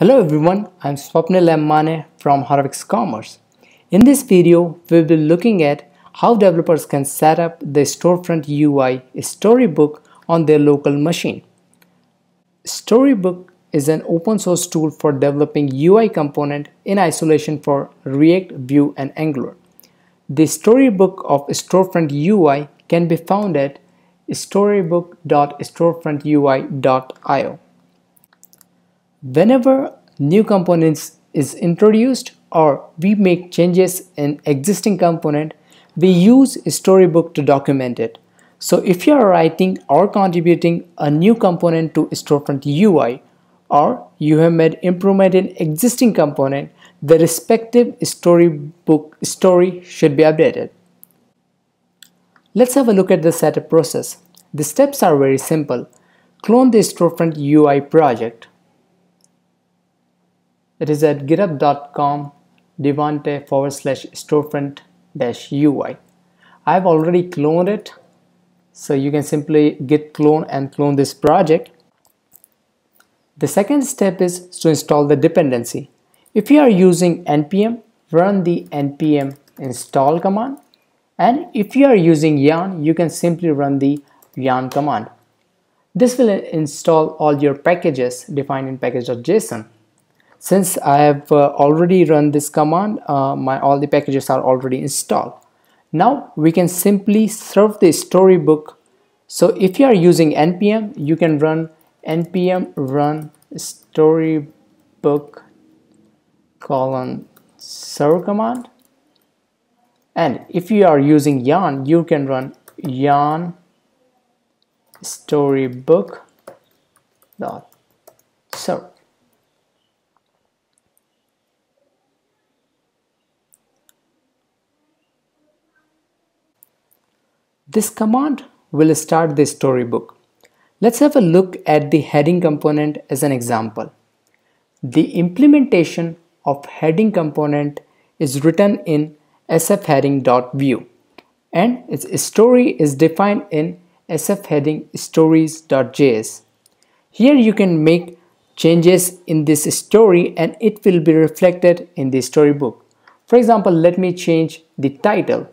Hello everyone, I'm Swapnil M Mane from Harvix Commerce. In this video, we'll be looking at how developers can set up the Storefront UI Storybook on their local machine. Storybook is an open source tool for developing UI component in isolation for React, Vue and Angular. The Storybook of Storefront UI can be found at storybook.storefrontui.io. Whenever new components is introduced or we make changes in existing component, we use Storybook to document it. So if you are writing or contributing a new component to Storefront UI, or you have made improvement in existing component, the respective Storybook story should be updated. Let's have a look at the setup process. The steps are very simple. Clone the Storefront UI project. It is at github.com/devante/storefront-ui. I've already cloned it, so you can simply git clone and clone this project. The second step is to install the dependency. If you are using npm, run the npm install command, and if you are using yarn, you can simply run the yarn command. This will install all your packages defined in package.json. Since I have already run this command, all the packages are already installed. Now we can simply serve the Storybook. So if you are using npm, you can run npm run storybook /serve command. And if you are using yarn, you can run yarn storybook.serve. This command will start the Storybook. Let's have a look at the heading component as an example. The implementation of heading component is written in sfheading.view, and its story is defined in sfheading-stories.js. Here you can make changes in this story and it will be reflected in the Storybook. For example, let me change the title.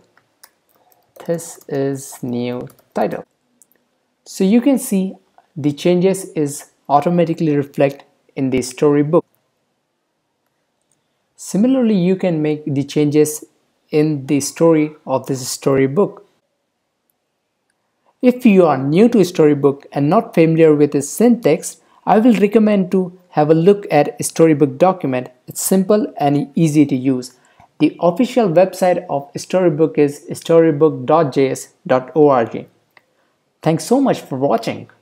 This is new title. So you can see the changes is automatically reflect in the Storybook. Similarly, you can make the changes in the story of this Storybook. If you are new to Storybook and not familiar with its syntax, I will recommend to have a look at Storybook document. It's simple and easy to use. The official website of Storybook is storybook.js.org. Thanks so much for watching.